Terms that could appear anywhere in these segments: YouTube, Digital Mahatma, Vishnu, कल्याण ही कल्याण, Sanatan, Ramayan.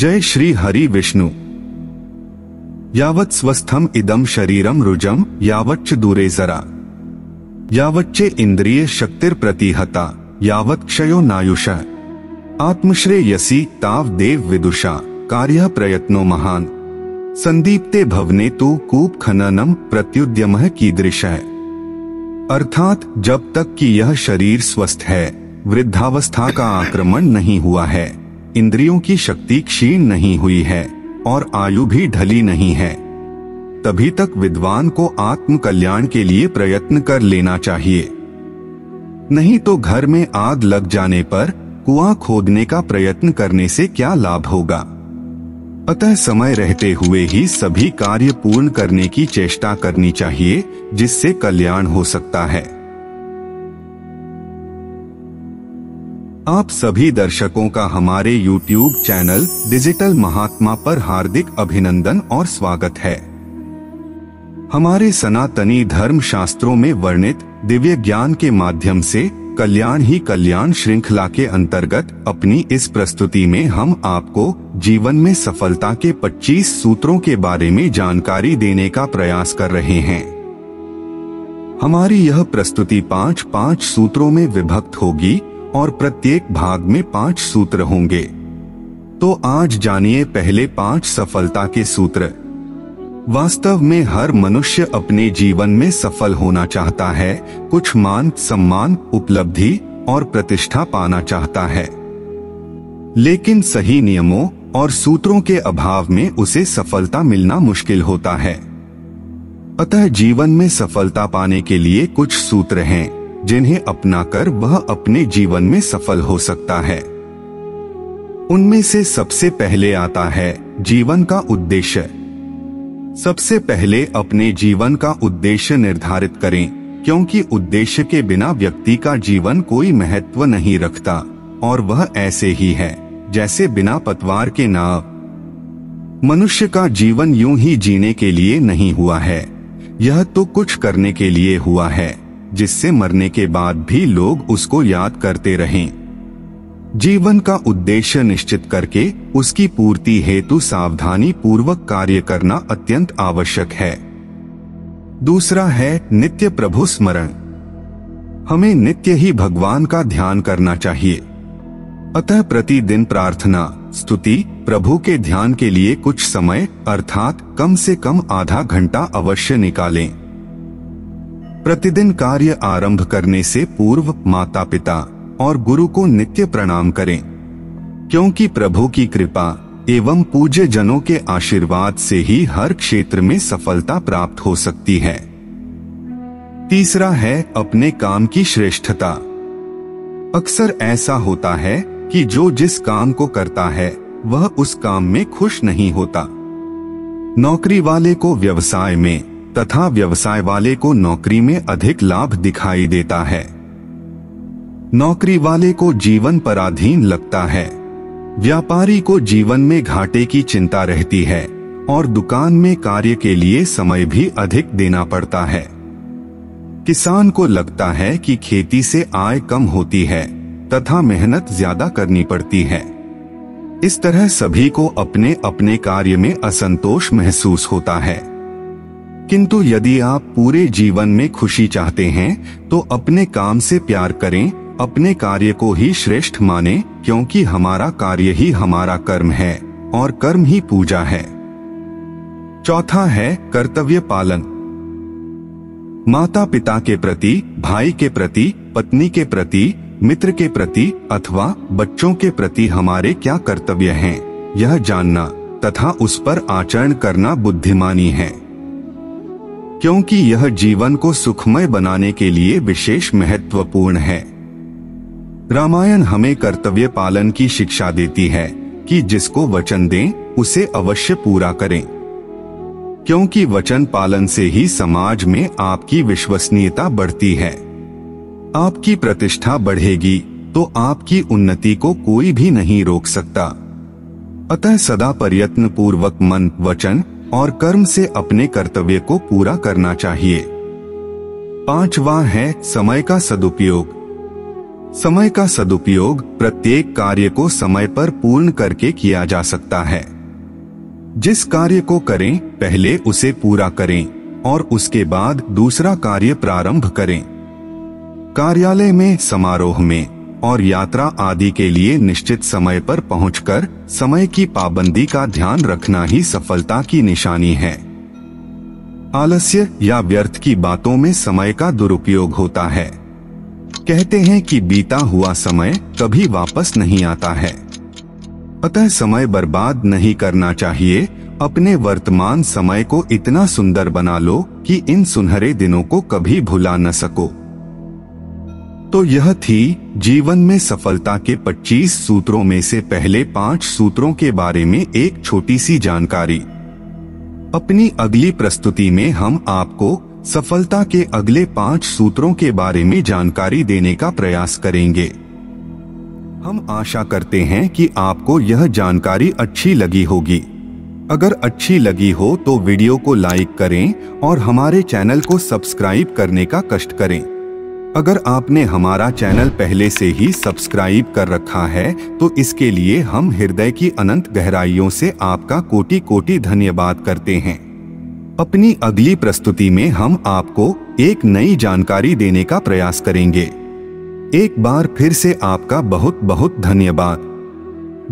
जय श्री हरि विष्णु। यावत् स्वस्थम इदम शरीरम रुजम यावच्च दूरे जरा यावच्चे इंद्रिय शक्तिर प्रतिहता यावत् क्षयो नायुष आत्मश्रेयसी ताव देव विदुषा कार्य प्रयत्नो महान संदीप्ते भवने तो कूप खननम प्रत्युद्यमः कीदृश है। अर्थात जब तक कि यह शरीर स्वस्थ है, वृद्धावस्था का आक्रमण नहीं हुआ है, इंद्रियों की शक्ति क्षीण नहीं हुई है और आयु भी ढली नहीं है, तभी तक विद्वान को आत्म कल्याण के लिए प्रयत्न कर लेना चाहिए। नहीं तो घर में आग लग जाने पर कुआं खोदने का प्रयत्न करने से क्या लाभ होगा। अतः समय रहते हुए ही सभी कार्य पूर्ण करने की चेष्टा करनी चाहिए, जिससे कल्याण हो सकता है। आप सभी दर्शकों का हमारे YouTube चैनल डिजिटल महात्मा पर हार्दिक अभिनंदन और स्वागत है। हमारे सनातनी धर्म शास्त्रों में वर्णित दिव्य ज्ञान के माध्यम से कल्याण ही कल्याण श्रृंखला के अंतर्गत अपनी इस प्रस्तुति में हम आपको जीवन में सफलता के 25 सूत्रों के बारे में जानकारी देने का प्रयास कर रहे हैं। हमारी यह प्रस्तुति 5-5 सूत्रों में विभक्त होगी और प्रत्येक भाग में 5 सूत्र होंगे। तो आज जानिए पहले 5 सफलता के सूत्र। वास्तव में हर मनुष्य अपने जीवन में सफल होना चाहता है, कुछ मान सम्मान उपलब्धि और प्रतिष्ठा पाना चाहता है, लेकिन सही नियमों और सूत्रों के अभाव में उसे सफलता मिलना मुश्किल होता है। अतः जीवन में सफलता पाने के लिए कुछ सूत्र हैं जिन्हें अपनाकर वह अपने जीवन में सफल हो सकता है। उनमें से सबसे पहले आता है जीवन का उद्देश्य। सबसे पहले अपने जीवन का उद्देश्य निर्धारित करें, क्योंकि उद्देश्य के बिना व्यक्ति का जीवन कोई महत्व नहीं रखता और वह ऐसे ही है जैसे बिना पतवार के नाव। मनुष्य का जीवन यूं ही जीने के लिए नहीं हुआ है, यह तो कुछ करने के लिए हुआ है जिससे मरने के बाद भी लोग उसको याद करते रहें। जीवन का उद्देश्य निश्चित करके उसकी पूर्ति हेतु सावधानी पूर्वक कार्य करना अत्यंत आवश्यक है। दूसरा है नित्य प्रभु स्मरण। हमें नित्य ही भगवान का ध्यान करना चाहिए। अतः प्रतिदिन प्रार्थना स्तुति प्रभु के ध्यान के लिए कुछ समय अर्थात कम से कम आधा घंटा अवश्य निकालें। प्रतिदिन कार्य आरंभ करने से पूर्व माता पिता और गुरु को नित्य प्रणाम करें, क्योंकि प्रभु की कृपा एवं पूज्य जनों के आशीर्वाद से ही हर क्षेत्र में सफलता प्राप्त हो सकती है। तीसरा है अपने काम की श्रेष्ठता। अक्सर ऐसा होता है कि जो जिस काम को करता है वह उस काम में खुश नहीं होता। नौकरी वाले को व्यवसाय में तथा व्यवसाय वाले को नौकरी में अधिक लाभ दिखाई देता है। नौकरी वाले को जीवन पर अधीन लगता है, व्यापारी को जीवन में घाटे की चिंता रहती है और दुकान में कार्य के लिए समय भी अधिक देना पड़ता है। किसान को लगता है कि खेती से आय कम होती है तथा मेहनत ज्यादा करनी पड़ती है। इस तरह सभी को अपने अपने कार्य में असंतोष महसूस होता है। किंतु यदि आप पूरे जीवन में खुशी चाहते हैं तो अपने काम से प्यार करें, अपने कार्य को ही श्रेष्ठ माने, क्योंकि हमारा कार्य ही हमारा कर्म है और कर्म ही पूजा है। चौथा है कर्तव्य पालन। माता पिता के प्रति, भाई के प्रति, पत्नी के प्रति, मित्र के प्रति अथवा बच्चों के प्रति हमारे क्या कर्तव्य हैं, यह जानना तथा उस पर आचरण करना बुद्धिमानी है, क्योंकि यह जीवन को सुखमय बनाने के लिए विशेष महत्वपूर्ण है। रामायण हमें कर्तव्य पालन की शिक्षा देती है कि जिसको वचन दें उसे अवश्य पूरा करें, क्योंकि वचन पालन से ही समाज में आपकी विश्वसनीयता बढ़ती है। आपकी प्रतिष्ठा बढ़ेगी तो आपकी उन्नति को कोई भी नहीं रोक सकता। अतः सदा प्रयत्न पूर्वक मन वचन और कर्म से अपने कर्तव्य को पूरा करना चाहिए। पांचवा है समय का सदुपयोग। समय का सदुपयोग प्रत्येक कार्य को समय पर पूर्ण करके किया जा सकता है। जिस कार्य को करें पहले उसे पूरा करें और उसके बाद दूसरा कार्य प्रारंभ करें। कार्यालय में, समारोह में और यात्रा आदि के लिए निश्चित समय पर पहुंचकर समय की पाबंदी का ध्यान रखना ही सफलता की निशानी है। आलस्य या व्यर्थ की बातों में समय का दुरुपयोग होता है। कहते हैं कि बीता हुआ समय कभी वापस नहीं आता है, अतः समय बर्बाद नहीं करना चाहिए। अपने वर्तमान समय को इतना सुंदर बना लो कि इन सुनहरे दिनों को कभी भुला न सको। तो यह थी जीवन में सफलता के 25 सूत्रों में से पहले 5 सूत्रों के बारे में एक छोटी सी जानकारी। अपनी अगली प्रस्तुति में हम आपको सफलता के अगले 5 सूत्रों के बारे में जानकारी देने का प्रयास करेंगे। हम आशा करते हैं कि आपको यह जानकारी अच्छी लगी होगी। अगर अच्छी लगी हो तो वीडियो को लाइक करें और हमारे चैनल को सब्सक्राइब करने का कष्ट करें। अगर आपने हमारा चैनल पहले से ही सब्सक्राइब कर रखा है तो इसके लिए हम हृदय की अनंत गहराइयों से आपका कोटि कोटि धन्यवाद करते हैं। अपनी अगली प्रस्तुति में हम आपको एक नई जानकारी देने का प्रयास करेंगे। एक बार फिर से आपका बहुत बहुत धन्यवाद।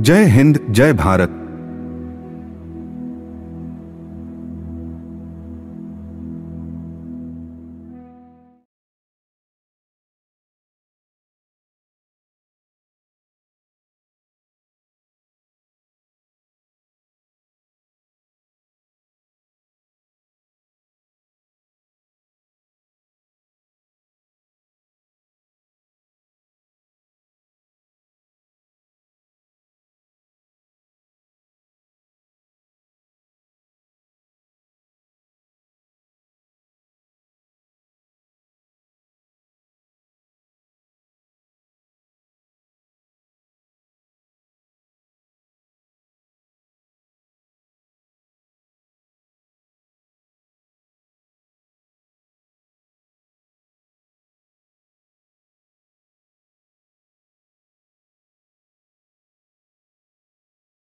जय हिंद, जय भारत।